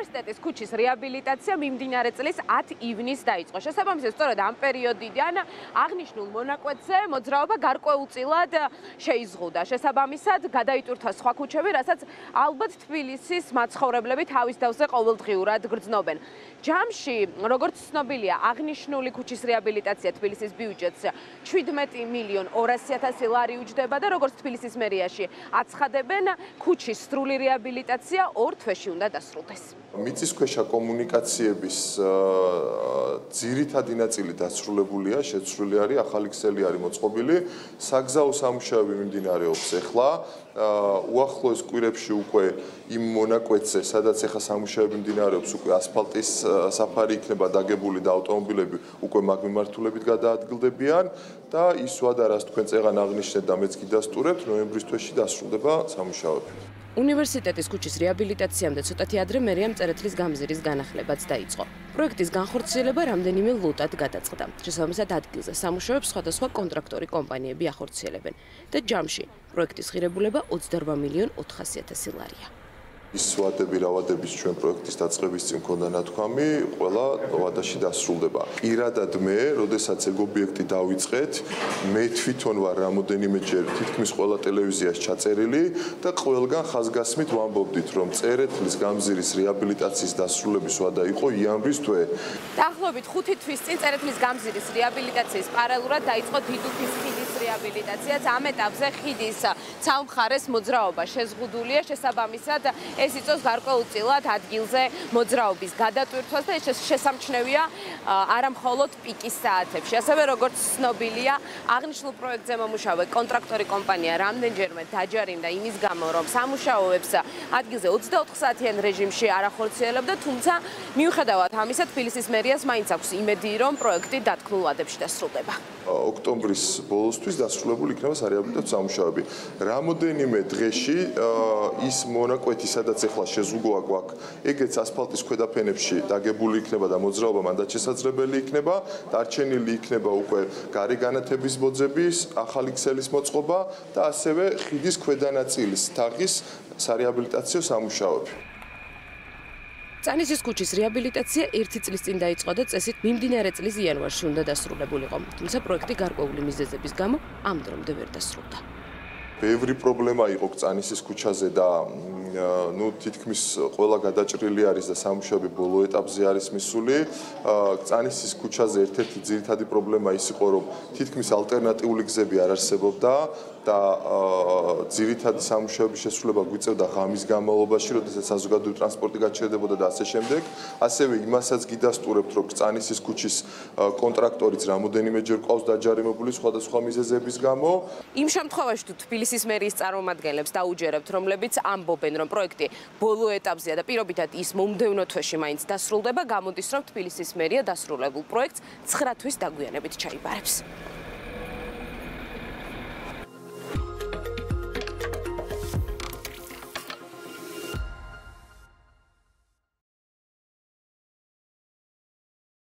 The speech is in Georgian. უნივერსიტეტის ქუჩის რეაბილიტაცია მიმდინარე წლის 10 ივნისს დაიწყო. Შესაბამისად, სწორედ ამ პერიოდიდან აღნიშნულ მონაკვეთზე მოძრაობა გარკვეულწილად შეიზღუდა. Შესაბამისად, გადაიტვირთა სხვა ქუჩები, რასაც ალბათ თბილისის მაცხოვრებლები თავის თავზე ყოველდღიურად გრძნობენ. ჯამში, როგორც ცნობილია, აღნიშნული ქუჩის რეაბილიტაცია თბილისის ბიუჯეტს 17 მილიონ 200.000 ლარი უჯდება და როგორც თბილისის მერიაში აცხადებენ, ქუჩის სრული რეაბილიტაცია 2 თვეში უნდა დასრულდეს. მიწისქვეშა კომუნიკაციების ძირითადი ნაწილი დასრულებულია, შეცვლილი არის, ახალი ქსელი არის მოწყობილი, საგზაო სამუშაოები მიმდინარეობს ახლა, უახლოეს კვირებში უკვე იმ მონაკვეთზე, სადაც ახლა სამუშაოები მიმდინარეობს, უკვე ასფალტის საფარი იქნება დაგებული და ავტომობილები უკვე მაგ მიმართულებით გადაადგილდებიან და ის ვადა რაც თქვენ წეგან აღნიშნეთ და მეც გიდასტურებთ, ნოემბრის თვეში დასრულდება სამუშაოები. უნივერსიტეტის ქუჩის რეაბილიტაციამდე ცოტათი ადრე მერიამ წერეთლის გამზირის განახლებაც დაიწყო. პროექტის განხორციელება რამდენიმე ლოტად გადაწყდა. შესაბამისად, ადგილზე სამუშაოებს სხვადასხვა კონტრაქტორი კომპანიები ახორციელებენ და ჯამში პროექტის ღირებულება 28 მილიონ 400.000 ლარია. ის ვადები რა ვადების ჩვენ პროექტის დაწყების წინ მქონდა ნათქვამი, ყველა ვადაში დასრულდება. Პირადად მე, როდესაც ეგ ობიექტი დავიწყეთ, მე თვითონ ვარ რამოდენიმეჯერ თითქმის ყველა ტელევიზიაში ჩაწერილი და ყველგან ხაზგასმით ვამბობდით, რომ წერეთლის გამზირის რეაბილიტაციის დასრულების ვადა იყო იანვრის თვე. Დაახლოებით 5 თვის წინ წერეთლის გამზირის რეაბილიტაციის პარალელურად დაიწყო დიდუბის ხიდის რეაბილიტაციაც. Ამ ეტაპზე ხიდის ცალ მხარეს მოძრაობა შეზღუდულია, შესაბამისად ეს იწვევს გარკვეულწილად ადგილზე მოძრაობის გადატვირთვას და ეს შესამჩნევია არამხოლოდ პიკის საათებში. Ასევე როგორც ცნობილია, აღნიშნულ პროექტზე მომუშავე კონტრაქტორი კომპანია რამდენჯერმე დაჯარიმდა იმის გამო, რომ სამუშაოებს ადგილზე 24 საათიან რეჟიმში არ ახორციელებდა, თუმცა მიუხედავად ამისა, თბილისის მერიას მაინც აქვს იმედი, რომ პროექტი დათქმულ ვადებში დასრულდება. ოქტომბრის ბოლოსთვის დასრულებული იქნება სარეაბილიტაციო სამუშაოები. Რამოდენიმე დღეში ის მონაკვეთი სადაც ახლა შეზღუდვა გვაქვს, ეგეც ასფალტის ქვედაფენებში დაგებული იქნება და მოძრაობა მანდაც შესაძლებელი იქნება, დარჩენილი იქნება უკვე გარე განათების მოძების, ახალი ქსელის მოწყობა და ასევე ხიდის ქვედანაწილის თაღის სარეაბილიტაციო სამუშაოები. წანისის ქუჩის რეაბილიტაცია 1 წლის წინ დაიწყო და წესით მიმდინარე წლის იანვარში უნდა დასრულებულიყო, თუმცა პროექტი გარკვეული მიზეზების გამო ამ დრომდე ვერ დასრულდა. Ბევრი პრობლემა იყო წანისის ქუჩაზე და თითქმის ყველა გადაჭრილი არის და სამუშაოები ბოლო ეტაპზე არის მისული. წანისის ქუჩაზე ერთ-ერთი ძირითადი პრობლემა ის იყო, რომ თითქმის ალტერნატიული გზები არ არსებობდა და ძირითადი სამუშაოების შესრულება გვიწევდა ღამის განმავლობაში, როდესაც საზოგადოებრივი ტრანსპორტი გაჩერდებოდა და ასე შემდეგ. ასევე იმასაც გიდასტურებთ, რომ წანისის ქუჩის კონტრაქტორიც რამოდენიმეჯერ ყავს დაჯარიმებული სხვადასხვა მიზეზების გამო. იმ შემთხვევაში თუ თბილისის მერიის წარმომადგენლებს დაუჯერებთ, რომლებიც ამბობენ, რომ პროექტი ბოლო ეტაპზეა და პირობითად ის მომდევნო თვეში მაინც დასრულდება, გამოდის, რომ თბილისის მერია დასრულებულ პროექტს 9 თვის დაგვიანებით ჩაიბარებს.